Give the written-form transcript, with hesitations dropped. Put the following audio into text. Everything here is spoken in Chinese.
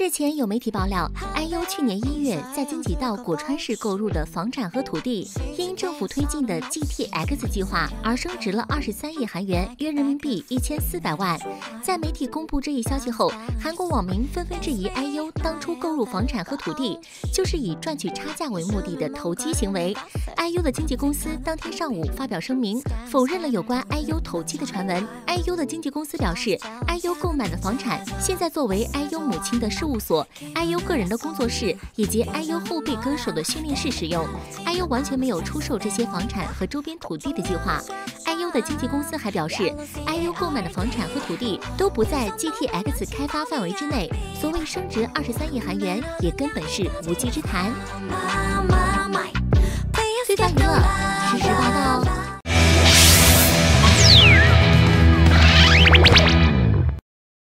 日前有媒体爆料 ，IU 去年1月在京畿道果川市购入的房产和土地，因政府推进的 GTX 计划而升值了23亿韩元，约人民币1400万。在媒体公布这一消息后，韩国网民纷纷质疑 IU 当初购入房产和土地就是以赚取差价为目的的投机行为。IU 的经纪公司当天上午发表声明，否认了有关 IU 投机的传闻。IU 的经纪公司表示 ，IU 购买的房产现在作为 IU 母亲的事务所、IU 个人的工作室以及 IU 后备歌手的训练室使用。IU 完全没有出售这些房产和周边土地的计划。IU 的经纪公司还表示 ，IU 购买的房产和土地都不在 GTX 开发范围之内，所谓升值23亿韩元也根本是无稽之谈。最大娱乐，时事报道。